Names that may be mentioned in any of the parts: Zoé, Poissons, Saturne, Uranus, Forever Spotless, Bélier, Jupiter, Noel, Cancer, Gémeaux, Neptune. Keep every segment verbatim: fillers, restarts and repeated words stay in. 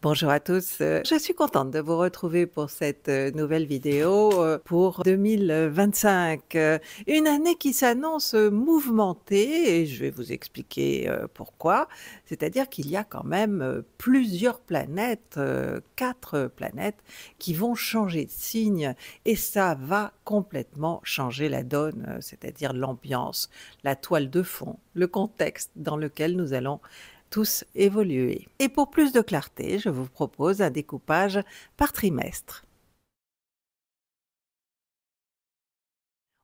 Bonjour à tous, je suis contente de vous retrouver pour cette nouvelle vidéo pour deux mille vingt-cinq. Une année qui s'annonce mouvementée et je vais vous expliquer pourquoi. C'est-à-dire qu'il y a quand même plusieurs planètes, quatre planètes, qui vont changer de signe et ça va complètement changer la donne, c'est-à-dire l'ambiance, la toile de fond, le contexte dans lequel nous allons tous évoluer. Et pour plus de clarté, je vous propose un découpage par trimestre.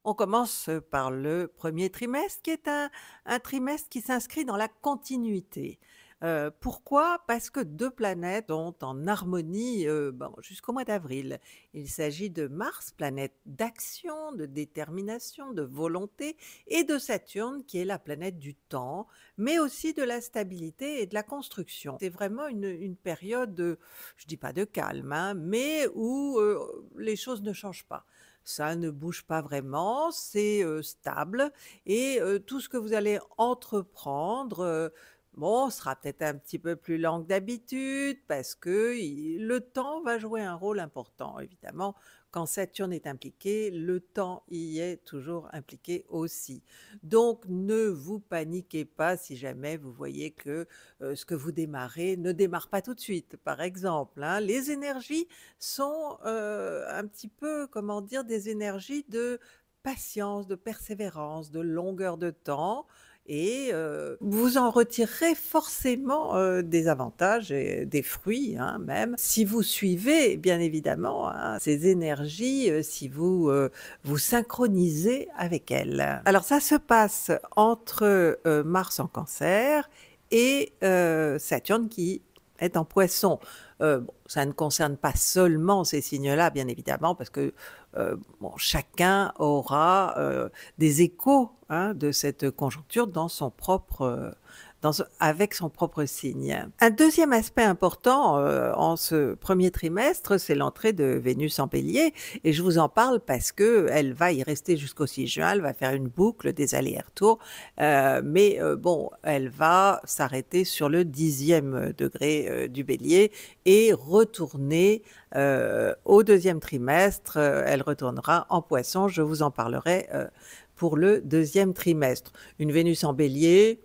On commence par le premier trimestre, qui est un, un trimestre qui s'inscrit dans la continuité. Euh, pourquoi? Parce que deux planètes sont en harmonie euh, bon, jusqu'au mois d'avril. Il s'agit de Mars, planète d'action, de détermination, de volonté, et de Saturne, qui est la planète du temps, mais aussi de la stabilité et de la construction. C'est vraiment une, une période, de, je ne dis pas de calme, hein, mais où euh, les choses ne changent pas. Ça ne bouge pas vraiment, c'est euh, stable, et euh, tout ce que vous allez entreprendre... Euh, Bon, ce sera peut-être un petit peu plus lent que d'habitude parce que le temps va jouer un rôle important. Évidemment, quand Saturne est impliqué, le temps y est toujours impliqué aussi. Donc, ne vous paniquez pas si jamais vous voyez que euh, ce que vous démarrez ne démarre pas tout de suite, par exemple. Hein. Les énergies sont euh, un petit peu, comment dire, des énergies de patience, de persévérance, de longueur de temps. Et euh, vous en retirerez forcément euh, des avantages, et des fruits hein, même, si vous suivez bien évidemment hein, ces énergies, euh, si vous euh, vous synchronisez avec elles. Alors ça se passe entre euh, Mars en Cancer et euh, Saturne qui est en Poisson. Euh, bon, ça ne concerne pas seulement ces signes-là, bien évidemment, parce que euh, bon, chacun aura euh, des échos hein, de cette conjoncture dans son propre, dans, avec son propre signe. Un deuxième aspect important euh, en ce premier trimestre, c'est l'entrée de Vénus en Bélier, et je vous en parle parce qu'elle va y rester jusqu'au six juin, elle va faire une boucle des allers-retours, euh, mais euh, bon, elle va s'arrêter sur le dixième degré euh, du Bélier, et retourner euh, au deuxième trimestre, euh, elle retournera en Poisson, je vous en parlerai euh, pour le deuxième trimestre. Une Vénus en Bélier,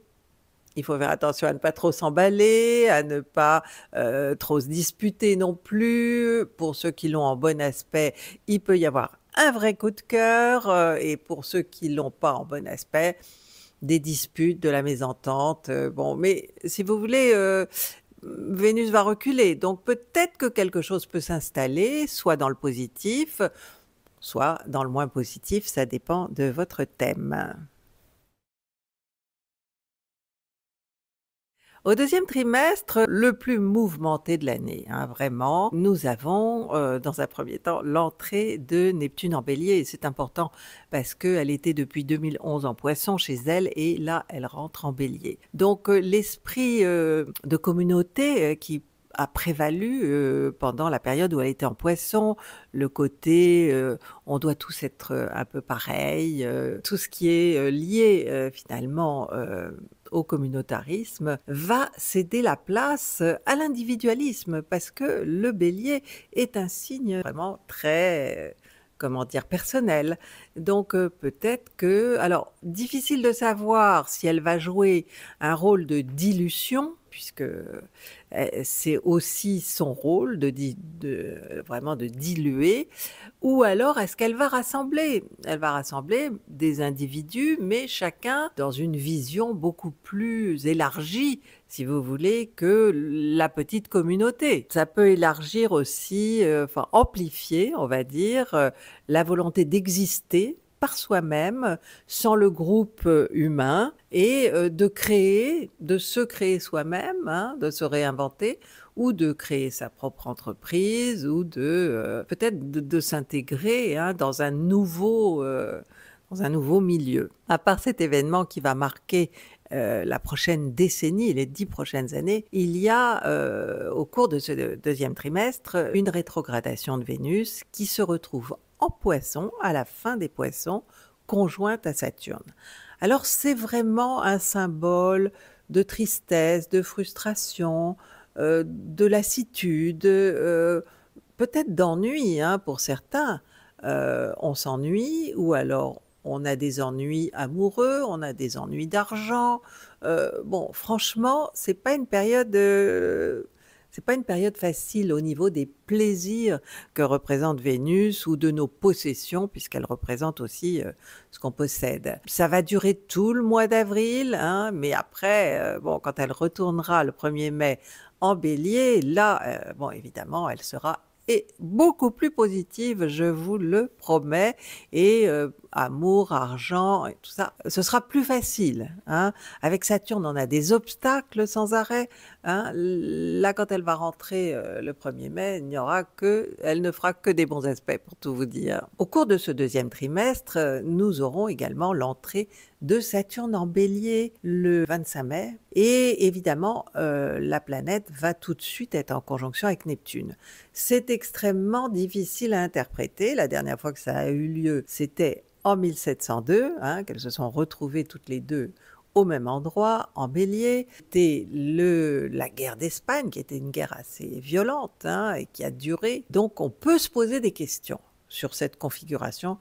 il faut faire attention à ne pas trop s'emballer, à ne pas euh, trop se disputer non plus. Pour ceux qui l'ont en bon aspect, il peut y avoir un vrai coup de cœur, euh, et pour ceux qui l'ont pas en bon aspect, des disputes, de la mésentente. Euh, bon, mais si vous voulez... Euh, Vénus va reculer, donc peut-être que quelque chose peut s'installer, soit dans le positif, soit dans le moins positif, ça dépend de votre thème. Au deuxième trimestre, le plus mouvementé de l'année, hein, vraiment, nous avons euh, dans un premier temps l'entrée de Neptune en Bélier. Et c'est important parce qu'elle était depuis deux mille onze en Poisson chez elle et là, elle rentre en Bélier. Donc, euh, l'esprit euh, de communauté euh, qui a prévalu euh, pendant la période où elle était en Poisson, le côté euh, on doit tous être euh, un peu pareil, euh, tout ce qui est euh, lié euh, finalement euh, au communautarisme va céder la place à l'individualisme parce que le Bélier est un signe vraiment très... comment dire, personnel. Donc euh, peut-être que, alors difficile de savoir si elle va jouer un rôle de dilution, puisque euh, c'est aussi son rôle de, de vraiment de diluer, ou alors est-ce qu'elle va rassembler? Elle va rassembler des individus, mais chacun dans une vision beaucoup plus élargie, si vous voulez, que la petite communauté. Ça peut élargir aussi, euh, enfin amplifier, on va dire, euh, la volonté d'exister par soi-même, sans le groupe humain, et euh, de créer, de se créer soi-même, hein, de se réinventer, ou de créer sa propre entreprise, ou de euh, peut-être de, de s'intégrer hein, dans un nouveau, euh, dans un nouveau milieu. À part cet événement qui va marquer Euh, la prochaine décennie, les dix prochaines années, il y a euh, au cours de ce deuxième trimestre une rétrogradation de Vénus qui se retrouve en Poisson, à la fin des Poissons, conjointe à Saturne. Alors c'est vraiment un symbole de tristesse, de frustration, euh, de lassitude, euh, peut-être d'ennui hein, pour certains. Euh, on s'ennuie ou alors on a des ennuis amoureux, on a des ennuis d'argent. Euh, bon, franchement, c'est pas une période, euh, c'est pas une période facile au niveau des plaisirs que représente Vénus ou de nos possessions, puisqu'elle représente aussi euh, ce qu'on possède. Ça va durer tout le mois d'avril, hein, mais après, euh, bon, quand elle retournera le premier mai en Bélier, là, euh, bon, évidemment, elle sera et beaucoup plus positive, je vous le promets, et euh, amour, argent, et tout ça, ce sera plus facile. Hein. Avec Saturne, on a des obstacles sans arrêt. Hein. Là, quand elle va rentrer euh, le premier mai, il n'y aura que, elle ne fera que des bons aspects, pour tout vous dire. Au cours de ce deuxième trimestre, nous aurons également l'entrée de Saturne en Bélier le vingt-cinq mai, et évidemment euh, la planète va tout de suite être en conjonction avec Neptune. C'est extrêmement difficile à interpréter. La dernière fois que ça a eu lieu, c'était en mille sept cent deux, hein, qu'elles se sont retrouvées toutes les deux au même endroit, en Bélier. C'était le, la guerre d'Espagne, qui était une guerre assez violente hein, et qui a duré. Donc on peut se poser des questions sur cette configuration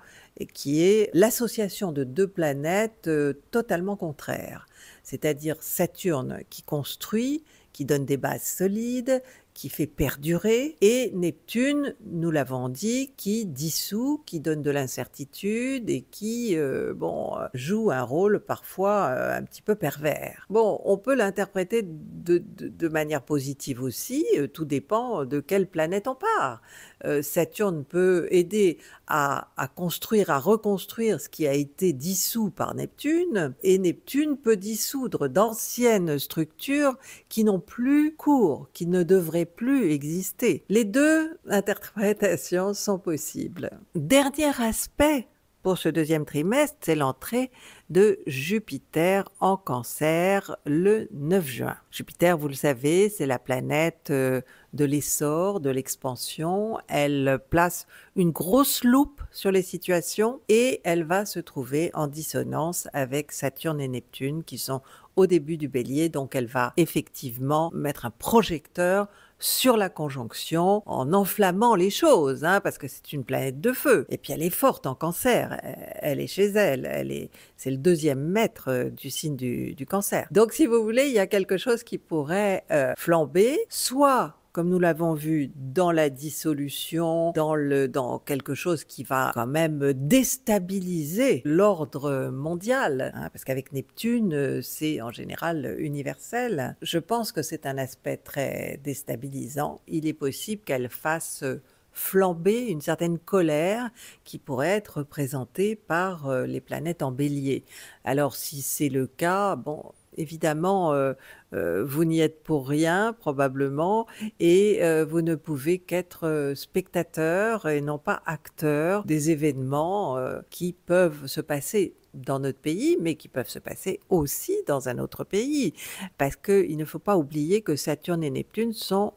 qui est l'association de deux planètes totalement contraires, c'est-à-dire Saturne qui construit, qui donne des bases solides, qui fait perdurer, et Neptune, nous l'avons dit, qui dissout, qui donne de l'incertitude et qui euh, bon, joue un rôle parfois euh, un petit peu pervers. Bon, on peut l'interpréter de, de, de manière positive aussi, euh, tout dépend de quelle planète on part. Euh, Saturne peut aider à, à construire, à reconstruire ce qui a été dissous par Neptune, et Neptune peut dissoudre d'anciennes structures qui n'ont plus cours, qui ne devraient plus exister. Les deux interprétations sont possibles. Dernier aspect pour ce deuxième trimestre, c'est l'entrée de Jupiter en Cancer le neuf juin. Jupiter, vous le savez, c'est la planète de l'essor, de l'expansion. Elle place une grosse loupe sur les situations et elle va se trouver en dissonance avec Saturne et Neptune qui sont au début du Bélier, donc elle va effectivement mettre un projecteur sur la conjonction en enflammant les choses, hein, parce que c'est une planète de feu. Et puis elle est forte en Cancer, elle est chez elle, elle est, c'est le deuxième maître du signe du, du Cancer. Donc si vous voulez, il y a quelque chose qui pourrait euh, flamber, soit comme nous l'avons vu dans la dissolution, dans, le, dans quelque chose qui va quand même déstabiliser l'ordre mondial, hein, parce qu'avec Neptune, c'est en général universel. Je pense que c'est un aspect très déstabilisant. Il est possible qu'elle fasse flamber une certaine colère qui pourrait être représentée par les planètes en Bélier. Alors si c'est le cas, bon, évidemment, euh, euh, vous n'y êtes pour rien, probablement, et euh, vous ne pouvez qu'être euh, spectateur et non pas acteur des événements euh, qui peuvent se passer dans notre pays, mais qui peuvent se passer aussi dans un autre pays. Parce qu'il ne faut pas oublier que Saturne et Neptune sont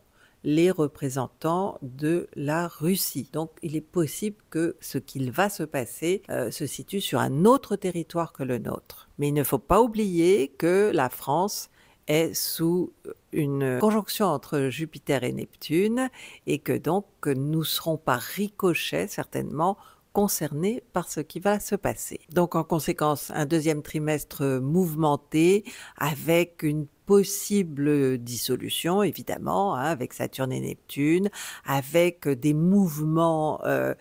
les représentants de la Russie. Donc, il est possible que ce qu'il va se passer euh, se situe sur un autre territoire que le nôtre. Mais il ne faut pas oublier que la France est sous une conjonction entre Jupiter et Neptune et que donc nous serons par ricochet certainement concernés par ce qui va se passer. Donc en conséquence, un deuxième trimestre mouvementé avec une possible dissolution, évidemment, hein, avec Saturne et Neptune, avec des mouvements euh,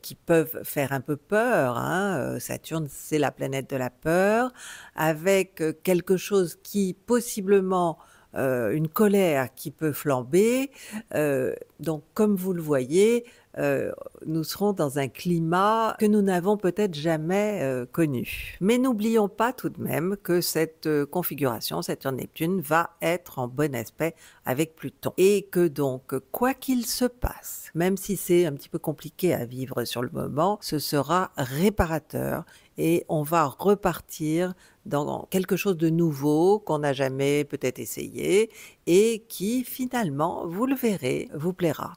qui peuvent faire un peu peur. Hein. Saturne, c'est la planète de la peur, avec quelque chose qui, possiblement, euh, une colère qui peut flamber. Euh, donc, comme vous le voyez, Euh, nous serons dans un climat que nous n'avons peut-être jamais euh, connu. Mais n'oublions pas tout de même que cette euh, configuration, Saturne-Neptune, va être en bon aspect avec Pluton. Et que donc, quoi qu'il se passe, même si c'est un petit peu compliqué à vivre sur le moment, ce sera réparateur et on va repartir dans quelque chose de nouveau qu'on n'a jamais peut-être essayé et qui finalement, vous le verrez, vous plaira.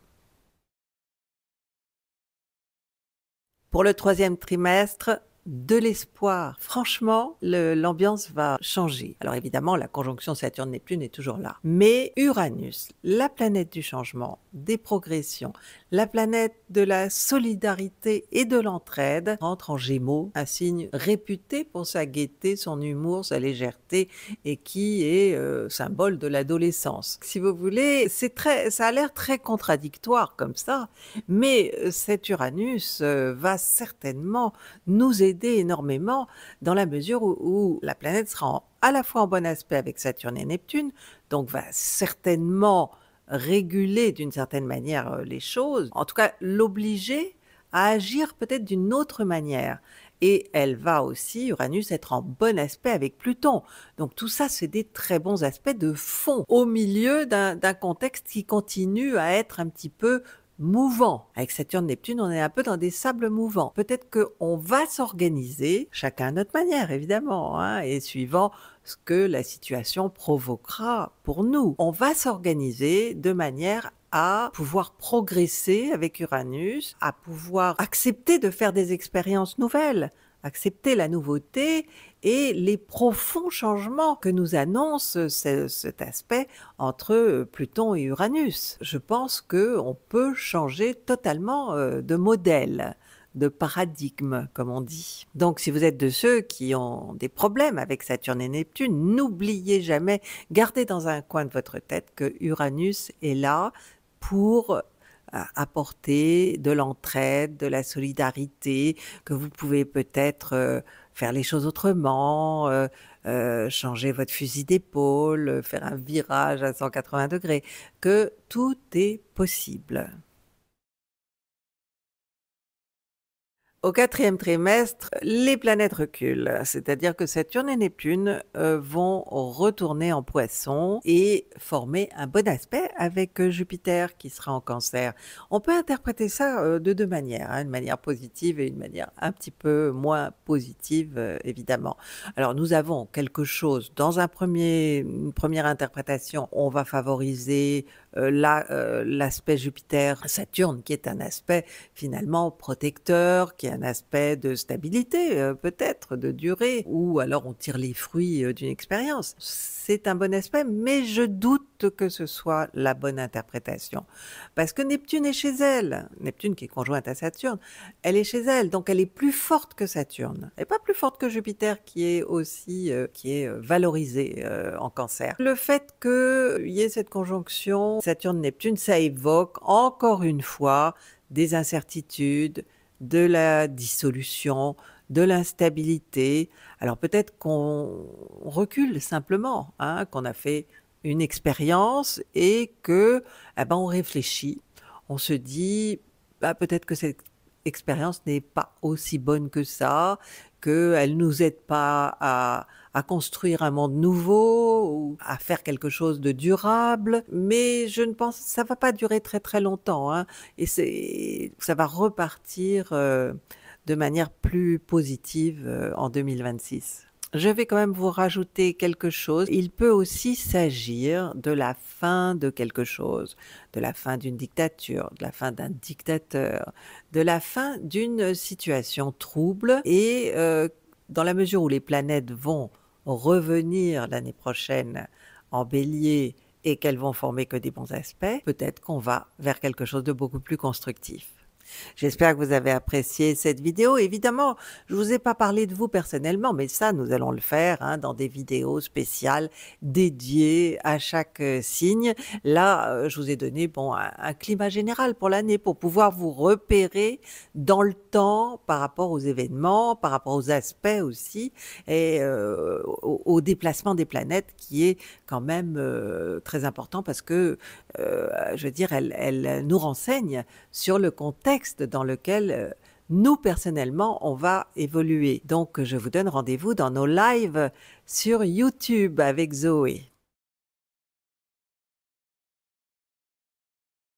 Pour le troisième trimestre, de l'espoir. Franchement, l'ambiance va changer. Alors évidemment, la conjonction Saturne-Neptune est toujours là. Mais Uranus, la planète du changement, des progressions, la planète de la solidarité et de l'entraide, rentre en Gémeaux, un signe réputé pour sa gaieté, son humour, sa légèreté et qui est euh, symbole de l'adolescence. Si vous voulez, c'est très, ça a l'air très contradictoire comme ça, mais cet Uranus euh, va certainement nous aider énormément dans la mesure où, où la planète sera en, à la fois en bon aspect avec Saturne et Neptune, donc va certainement réguler d'une certaine manière les choses, en tout cas l'obliger à agir peut-être d'une autre manière. Et elle va aussi, Uranus, être en bon aspect avec Pluton. Donc tout ça, c'est des très bons aspects de fond, au milieu d'un contexte qui continue à être un petit peu mouvant. Avec Saturne-Neptune, on est un peu dans des sables mouvants. Peut-être qu'on va s'organiser, chacun à notre manière évidemment, hein, et suivant ce que la situation provoquera pour nous. On va s'organiser de manière à pouvoir progresser avec Uranus, à pouvoir accepter de faire des expériences nouvelles, accepter la nouveauté et les profonds changements que nous annonce ce, cet aspect entre Pluton et Uranus. Je pense qu'on peut changer totalement de modèle, de paradigme, comme on dit. Donc, si vous êtes de ceux qui ont des problèmes avec Saturne et Neptune, n'oubliez jamais, gardez dans un coin de votre tête que Uranus est là pour apporter de l'entraide, de la solidarité, que vous pouvez peut-être euh, faire les choses autrement, euh, euh, changer votre fusil d'épaule, euh, faire un virage à cent quatre-vingts degrés, que tout est possible. Au quatrième trimestre, les planètes reculent, c'est-à-dire que Saturne et Neptune euh, vont retourner en Poissons et former un bon aspect avec Jupiter qui sera en Cancer. On peut interpréter ça euh, de deux manières, hein, une manière positive et une manière un petit peu moins positive, euh, évidemment. Alors nous avons quelque chose, dans un premier, une première interprétation, on va favoriser euh, l'aspect la, euh, Jupiter-Saturne qui est un aspect finalement protecteur, qui est un aspect de stabilité, peut-être, de durée, ou alors on tire les fruits d'une expérience. C'est un bon aspect, mais je doute que ce soit la bonne interprétation. Parce que Neptune est chez elle, Neptune qui est conjointe à Saturne, elle est chez elle, donc elle est plus forte que Saturne, et pas plus forte que Jupiter qui est aussi euh, qui est valorisée euh, en Cancer. Le fait qu'il y ait cette conjonction Saturne-Neptune, ça évoque encore une fois des incertitudes, de la dissolution, de l'instabilité. Alors peut-être qu'on recule simplement, hein, qu'on a fait une expérience et que, eh ben, on réfléchit, on se dit, bah, peut-être que cette expérience n'est pas aussi bonne que ça, qu'elle ne nous aide pas à, à construire un monde nouveau ou à faire quelque chose de durable. Mais je ne pense, ça ne va pas durer très très longtemps, hein, et ça va repartir euh, de manière plus positive euh, en deux mille vingt-six. Je vais quand même vous rajouter quelque chose. Il peut aussi s'agir de la fin de quelque chose, de la fin d'une dictature, de la fin d'un dictateur, de la fin d'une situation trouble. Et euh, dans la mesure où les planètes vont revenir l'année prochaine en Bélier et qu'elles vont former que des bons aspects, peut-être qu'on va vers quelque chose de beaucoup plus constructif. J'espère que vous avez apprécié cette vidéo. Évidemment, je ne vous ai pas parlé de vous personnellement, mais ça, nous allons le faire, hein, dans des vidéos spéciales dédiées à chaque euh, signe. Là, euh, je vous ai donné bon, un, un climat général pour l'année pour pouvoir vous repérer dans le temps par rapport aux événements, par rapport aux aspects aussi, et euh, au, au déplacement des planètes qui est quand même euh, très important parce que, euh, je veux dire, elle, elle nous renseigne sur le contexte dans lequel nous, personnellement, on va évoluer. Donc, je vous donne rendez-vous dans nos lives sur YouTube avec Zoé.